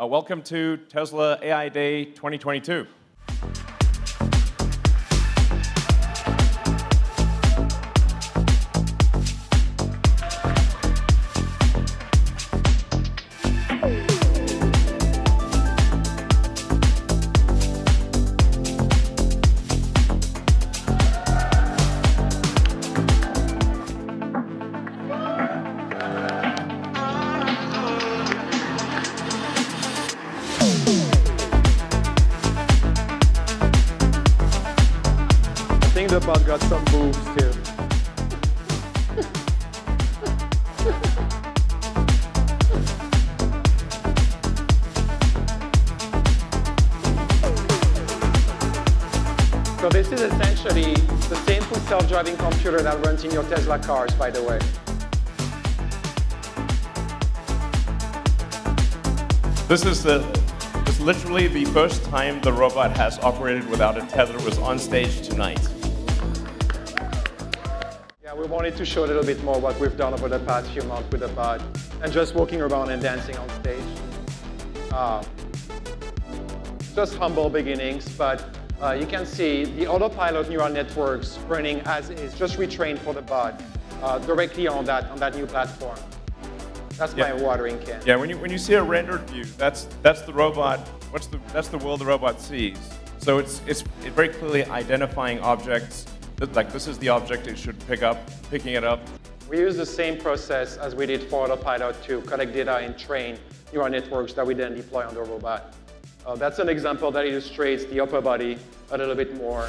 Welcome to Tesla AI Day 2022. The bug got some boobs too. So this is essentially the same full self-driving computer that runs in your Tesla cars, by the way. This is literally the first time the robot has operated without a tether. Was on stage tonight. Yeah, we wanted to show a little bit more what we've done over the past few months with the bot and just walking around and dancing on stage. Just humble beginnings, but you can see the autopilot neural networks running as is, just retrained for the bot directly on that new platform. That's my watering can. Yeah, when you see a rendered view, that's the robot. That's the world the robot sees. So it's very clearly identifying objects. Like, this is the object it should pick up, picking it up. We use the same process as we did for Autopilot to collect data and train neural networks that we then deploy on the robot. That's an example that illustrates the upper body a little bit more.